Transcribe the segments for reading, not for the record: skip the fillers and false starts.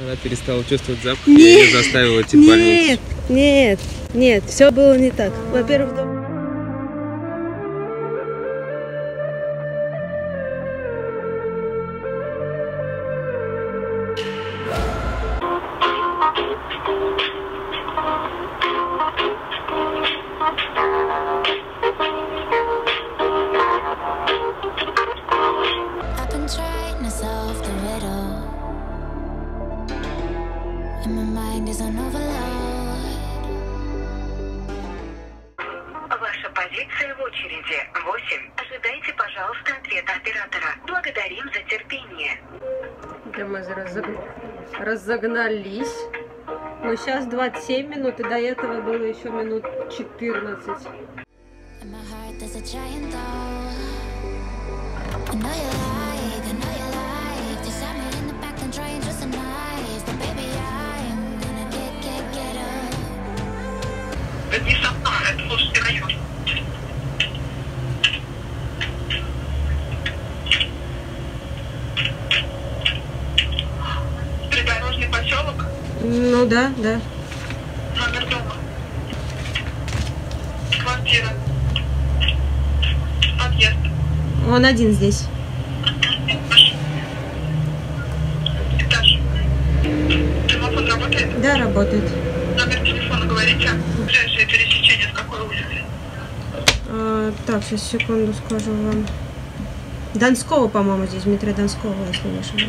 Она перестала чувствовать запах, и я ее заставила идти в больницу. Нет, все было не так. Во-первых, разогнались. Но сейчас 27 минут, и до этого было еще минут 14. Это не сапа, это слушайте район. Ну да, да. Номер дома. Квартира. Подъезд. Он один здесь. Этаж. Телефон работает? Да, работает. Номер телефона говорите. Ближайшее пересечение с какой улицы? Так, сейчас секунду скажу вам. Донского, по-моему, здесь. Метро Донского, если не ошибаюсь.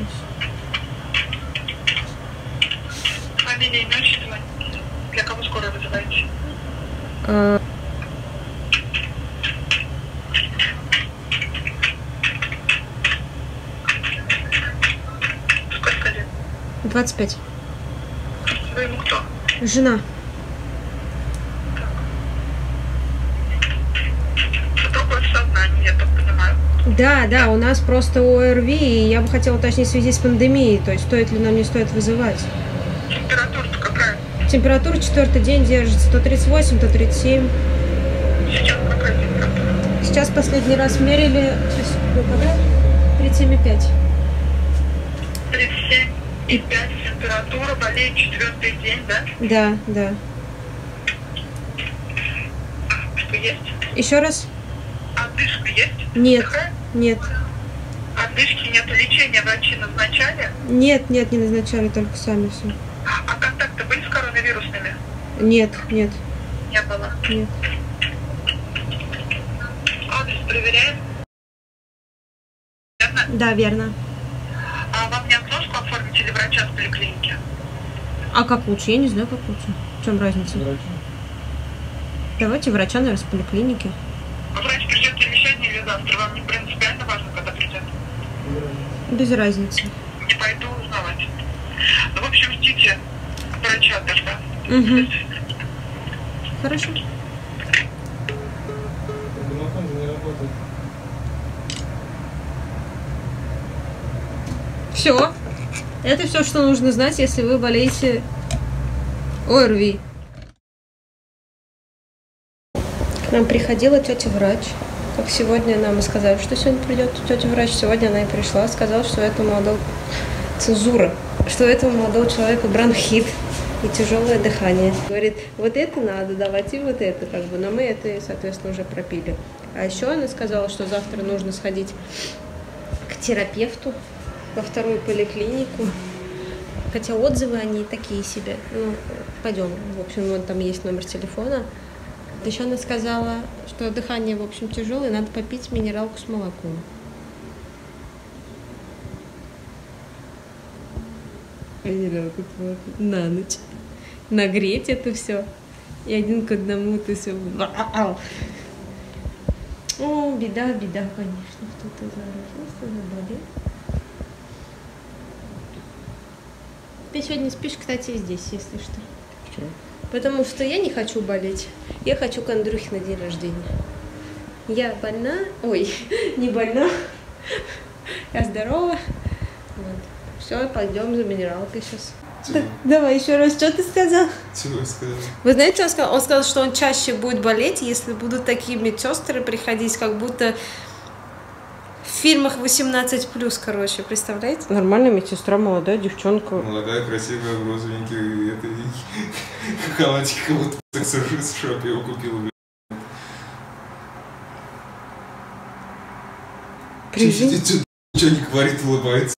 Для кого скорую вызываете? Сколько лет? 25. Вы ему кто? Жена. Да, да, у нас просто ОРВИ, и я бы хотела уточнить в связи с пандемией, то есть стоит ли нам, не стоит вызывать. Температура-то какая? Температура четвертый день держится. 138, 137. Сейчас какая температура? Сейчас последний раз мерили... Сейчас, какая? 37,5. 37,5 температура, болеет четвертый день, да? Да, да. Что есть? Еще раз? Одышка есть? Нет, нет. Одышки нет, лечения врачи назначали? Нет, нет, не назначали, только сами все. А контакты были с коронавирусными? Нет, нет. Не было? Нет. Адрес проверяем? Верно? Да, верно. А вам не отложку оформить или врача с поликлиники? А как лучше? Я не знаю, как лучше. В чем разница? Врача. Давайте врача, наверное, с поликлиники. А врач придет или сегодня, или завтра? Вам не принципиально важно, когда придет? Без разницы. Не пойду узнавать. Ну, в общем, ждите врача тогда. Угу. Хорошо. Все. Это все, что нужно знать, если вы болеете ОРВИ. К нам приходила тетя-врач. Как сегодня нам и сказали, что сегодня придет тетя-врач. Сегодня она и пришла, сказала, что это молодого... Цензура. Что у этого молодого человека бронхит и тяжелое дыхание. Говорит, вот это надо давать и вот это, как бы, но мы это, соответственно, уже пропили. А еще она сказала, что завтра нужно сходить к терапевту во вторую поликлинику, хотя отзывы они такие себе. Ну, пойдем, в общем, вон там есть номер телефона. Еще она сказала, что дыхание, в общем, тяжелое, надо попить минералку с молоком. На ночь нагреть это все и один к одному ты все. О, беда, беда, конечно, кто-то заразился, заболел. Ты сегодня спишь, кстати, здесь, если что. Почему? Потому что я не хочу болеть, я хочу к Андрюхе на день рождения. Я больна, ой, не больна, я здорова. Вот. Все, пойдем за минералкой сейчас. Да, давай еще раз, что ты сказал? Чего я сказал? Вы знаете, что он сказал? Он сказал, что он чаще будет болеть, если будут такие медсестры приходить, как будто в В фильмах 18+, короче, представляете? Нормальная медсестра, молодая девчонка. Молодая, красивая, в розовенький халатик, как будто в шопе его купила. Чуть-чуть ничего не говорит, улыбается.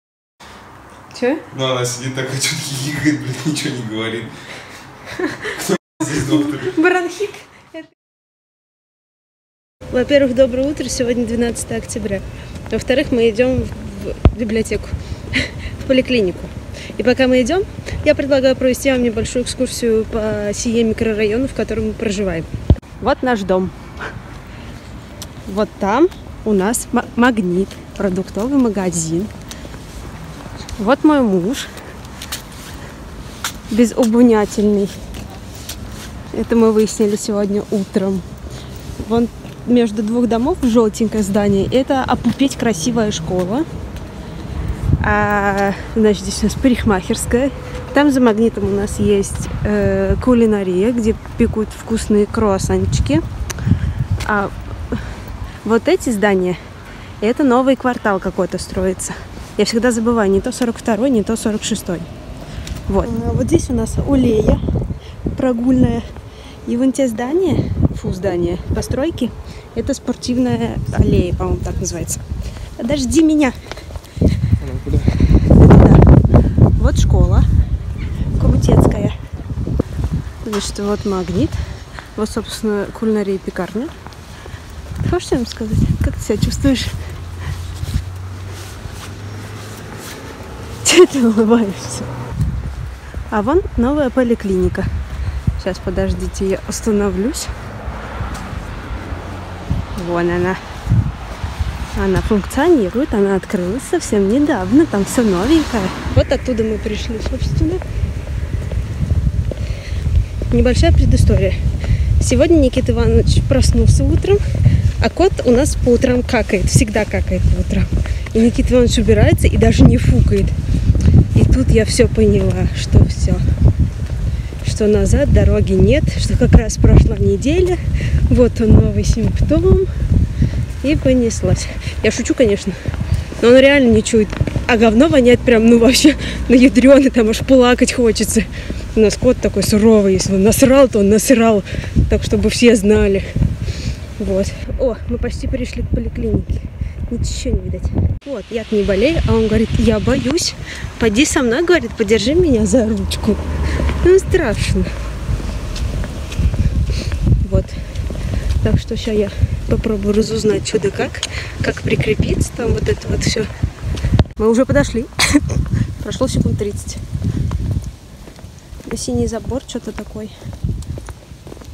Че? Ну, она сидит такая, что-то хихикает, блин, ничего не говорит. Кто здесь доктор? Бронхит. Во-первых, доброе утро, сегодня 12 октября. Во-вторых, мы идем в библиотеку, в поликлинику. И пока мы идем, я предлагаю провести вам небольшую экскурсию по сие микрорайону, в котором мы проживаем. Вот наш дом. Вот там у нас магнит, продуктовый магазин. Вот мой муж, безубунятельный. Это мы выяснили сегодня утром. Вон между двух домов желтенькое здание. Это опупеть красивая школа. А, значит, здесь у нас парикмахерская. Там за магнитом у нас есть кулинария, где пекут вкусные круассанчики. А вот эти здания, это новый квартал какой-то строится. Я всегда забываю, не то 42-й, не то 46-й. Вот. А вот здесь у нас аллея прогульная. И вон те здания, постройки, это спортивная аллея, по-моему, так называется. Подожди меня! Куда? Вот школа Кумутецкая. Значит, вот магнит. Вот, собственно, кулинария и пекарня. Ты хочешь что-нибудь сказать? Как ты себя чувствуешь? Чего ты улыбаешься? А вон новая поликлиника. Сейчас, подождите, я остановлюсь. Вон она. Она функционирует, она открылась совсем недавно, там все новенькое. Вот оттуда мы пришли, собственно. Небольшая предыстория. Сегодня Никита Иванович проснулся утром, а кот у нас по утрам какает, всегда какает по утрам. И Никита Иванович убирается и даже не фукает. И тут я все поняла, что все. Что назад дороги нет, что как раз прошла неделя, вот он новый симптом, и понеслась. Я шучу, конечно, но он реально не чует, а говно воняет прям, ну вообще, на ядрёный, там аж плакать хочется. У нас кот такой суровый, если он насрал, то он насрал, так чтобы все знали. Вот. О, мы почти пришли к поликлинике. Ничего не видать. Вот, я-то не болею, а он говорит, я боюсь. Пойди со мной, говорит, подержи меня за ручку. Ну, страшно. Вот. Так что сейчас я попробую разузнать, что да как прикрепиться, там вот это вот все. Мы уже подошли. Прошло секунд 30. Синий забор что-то такой.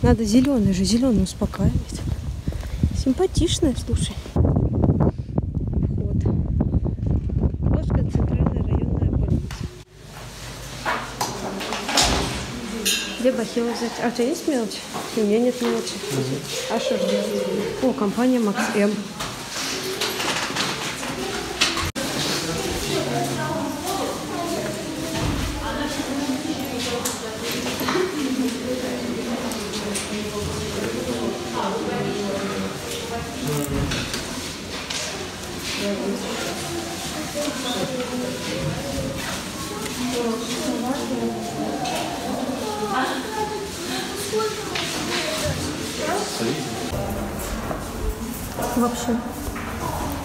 Надо зеленый же, зеленый успокаивать. Симпатичная, слушай. Бахилу взять. А у тебя есть мелочь? У меня нет мелочи. А что же делать? О, компания МАКС-М.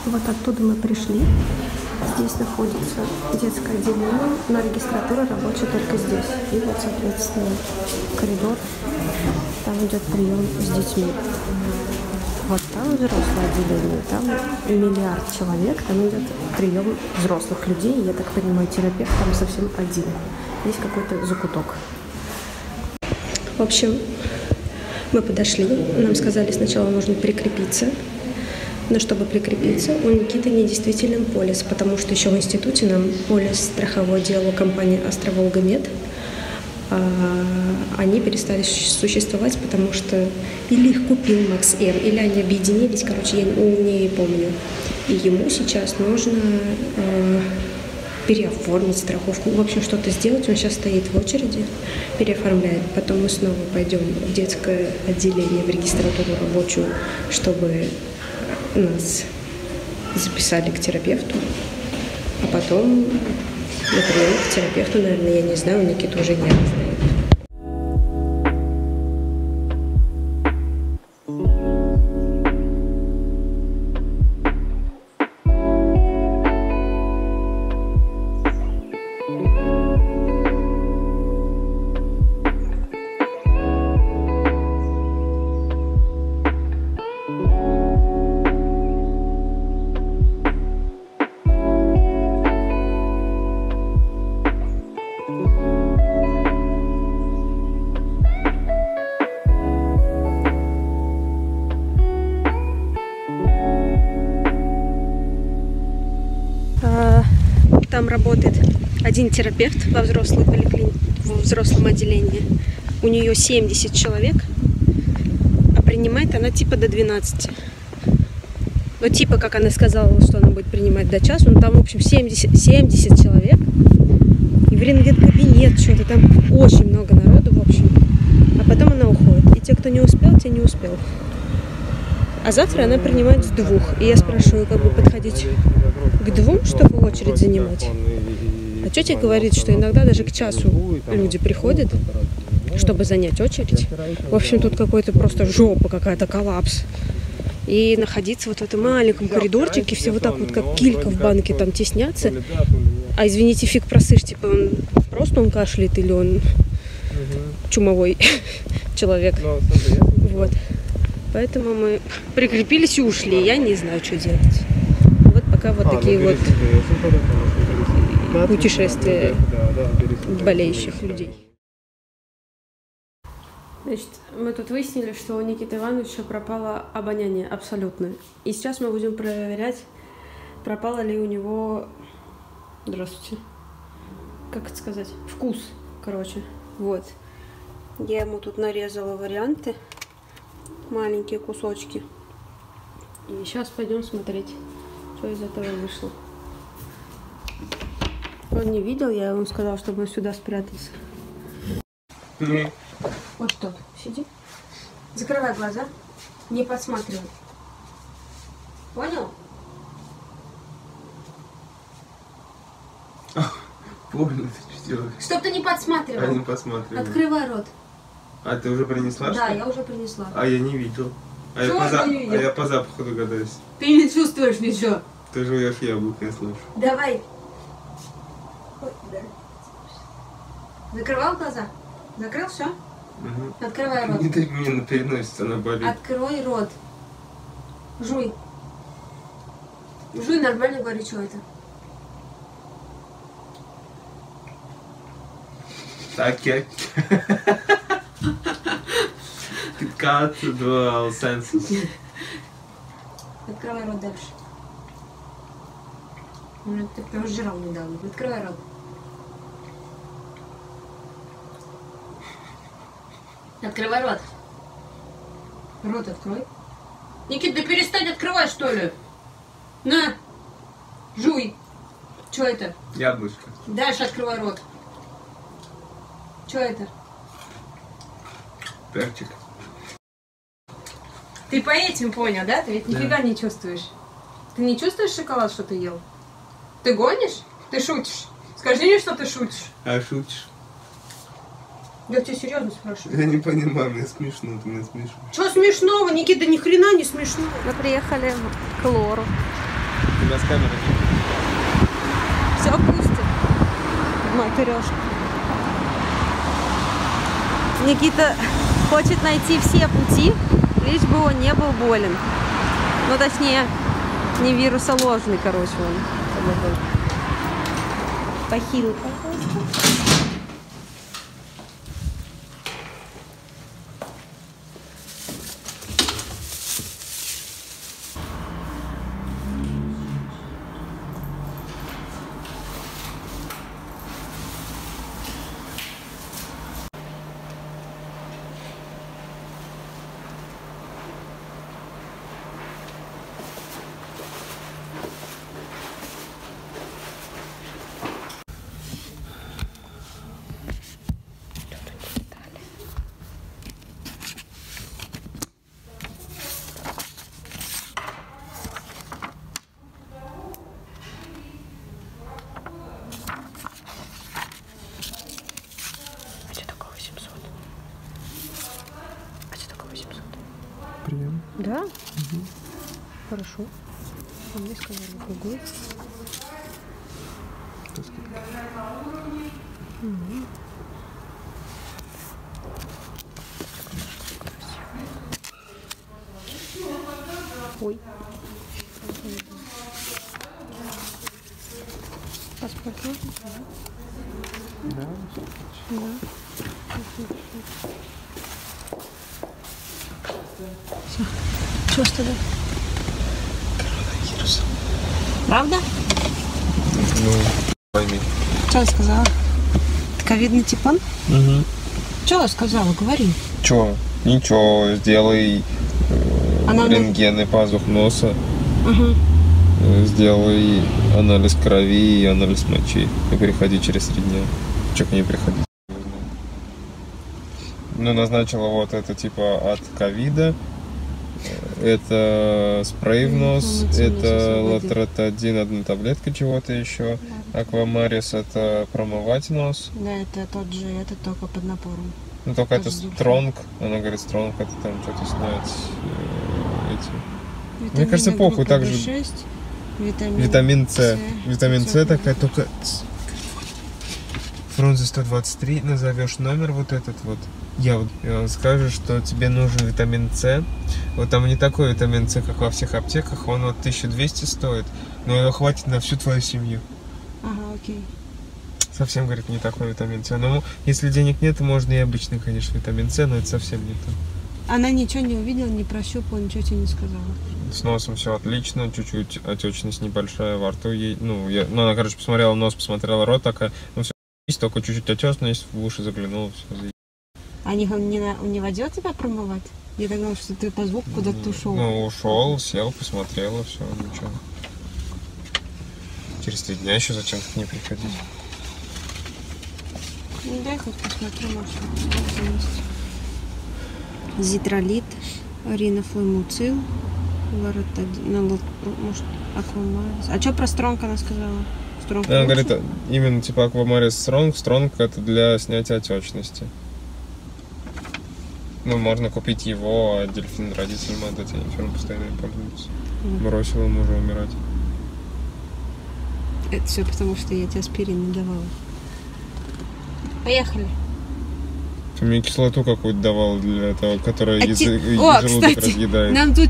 Вот оттуда мы пришли. Здесь находится детское отделение, но регистратура рабочая только здесь. И вот, соответственно, коридор. Там идет прием с детьми. Вот там взрослое отделение. Там миллиард человек. Там идет прием взрослых людей. Я так понимаю, терапевт там совсем один. Есть какой-то закуток. В общем, мы подошли. Нам сказали, сначала нужно прикрепиться. Но чтобы прикрепиться, у Никиты недействителен полис, потому что еще в институте нам полис страхового дела компании «Островолгомед», они перестали существовать, потому что или их купил МАКС-М, или они объединились, короче, я не помню. И ему сейчас нужно переоформить страховку, в общем, что-то сделать. Он сейчас стоит в очереди, переоформляет. Потом мы снова пойдем в детское отделение, в регистратуру рабочую, чтобы нас записали к терапевту, а потом я привела к терапевту, наверное, я не знаю, Никита уже не знает. Там работает один терапевт во взрослой поликлинике, во взрослом отделении. У нее 70 человек, а принимает она типа до 12. Но типа, как она сказала, что она будет принимать до часа, но там, в общем, 70 человек. И в рентген-кабинет что-то, там очень много народу, в общем. А потом она уходит. И те, кто не успел, те не успел. А завтра она принимает с 2. И я спрашиваю, как бы подходить к 2, чтобы очередь занимать. А тетя говорит, что иногда даже к часу люди приходят, чтобы занять очередь. В общем, тут какой-то просто жопа какая-то, коллапс. И находиться вот в этом маленьком коридорчике, все вот так вот, как килька в банке, там теснятся. А извините, фиг просышь, типа он просто он кашляет или он чумовой человек. Вот. Поэтому мы прикрепились и ушли. Я не знаю, что делать. Вот пока вот такие вот путешествия болеющих людей. Значит, мы тут выяснили, что у Никиты Ивановича пропало обоняние абсолютно. И сейчас мы будем проверять, пропало ли у него... Здравствуйте. Как это сказать? Вкус, короче. Вот. Я ему тут нарезала варианты. Маленькие кусочки. И сейчас пойдем смотреть, что из этого вышло. Он не видел, я ему сказал, чтобы сюда спрятаться. Вот что, сиди. Закрывай глаза, не подсматривай. Понял? Понял, ты что делаешь? Чтоб ты не подсматривал. Я не подсматриваю. Открывай рот. А ты уже принесла? Да, что? Я уже принесла. А я не видел. А я по запаху догадаюсь. Ты не чувствуешь ничего. Ты жуешь яблоко, я слышу. Давай. Закрывал глаза? Закрыл, все? Угу. Открывай рот. Не ты мне на переносице, она болит. Открой рот. Жуй. Жуй нормально, говори, что это. Так. Киткат, два сенсус. Открывай рот дальше. Ты прям жрал недавно. Открывай рот. Открывай рот. Рот открой. Никит, да перестань открывать, что ли? На! Жуй! Чё это? Яблочко. Дальше открывай рот. Чё это? Перчик. Ты по этим понял, да? Ты ведь нифига не чувствуешь. Ты не чувствуешь шоколад, что ты ел? Ты гонишь? Ты шутишь? Скажи мне, что ты шутишь. А шутишь? Я тебя серьезно спрашиваю. Я не понимаю, мне смешно, ты меня смешишь. Что смешного, Никита? Ни хрена не смешно. Мы приехали к Лору. У тебя с камерой нет. Все пустит. Матерёшка. Никита... Хочет найти все пути, лишь бы он не был болен. Ну, точнее, не вирусоложный, короче, он. Похилый, пожалуйста. Да? Угу. Хорошо. А мне сказали другой. Угу. Ой. Паспорт нужен? Да. Да. Что с тобой? Коронавирус. Правда? Ну, пойми. Что я сказала? Ты ковидный типан? Угу. Что я сказала? Говори. Что? Ничего, сделай... рентгены пазух носа, угу. Сделай анализ крови и анализ мочи и приходи через 3 дня. Че к ней приходить? Ну, назначила вот это типа от ковида, это спрей в нос, это лоратадин, 1 таблетка чего-то еще, аквамарис, это промывать нос. Да, это тот же, это только под напором. Ну, только это Стронг, она говорит, Стронг, это там что-то снять эти. Витамина, мне кажется, похуй так же. Витамин С. Витамин С такая, только... Фрунзе 123, назовешь номер вот этот вот. Я вот скажу, что тебе нужен витамин С. Вот там не такой витамин С, как во всех аптеках, он вот 1200 стоит, но его хватит на всю твою семью. Ага, окей. Совсем, говорит, не такой витамин С. Но если денег нет, можно и обычный, конечно, витамин С, но это совсем не то. Она ничего не увидела, не прощупала, ничего тебе не сказала. С носом все отлично, чуть-чуть отечность небольшая во рту. Ей, ну, она, короче, посмотрела нос, посмотрела рот, такая, ну, все есть, только чуть-чуть отечность, в уши заглянула, все заебись. А не водил тебя промывать? Я думала, что ты по звуку куда-то ушел. Ну, ушел, сел, посмотрела, все, ничего. Через 3 дня еще зачем-то к ней приходить. Ну, дай хоть посмотрю, может, Зитролит, ринофлюмуцил, лоратадин, может, аквамарис. А что про Стронг она сказала? Стронг она лучше? Говорит, именно типа аквамарис Стронг. Стронг это для снятия отечности. Ну, можно купить его, а Дельфин родителям отдать, они все равно постоянно им пользуются. Бросила мужа умирать. Это все потому, что я тебе аспирин не давала. Поехали. Ты мне кислоту какую-то давал для того, которая желудок разъедает. Нам тут...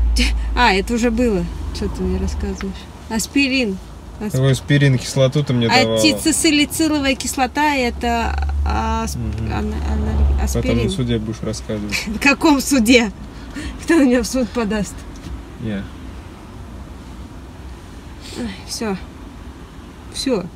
А, это уже было. Что ты мне рассказываешь? Аспирин. Аспирин, кислоту ты мне давала. Ацетилсалициловая кислота, это аспирин. Потом на суде будешь рассказывать. В каком суде? Кто на меня в суд подаст? Я. Все. Все.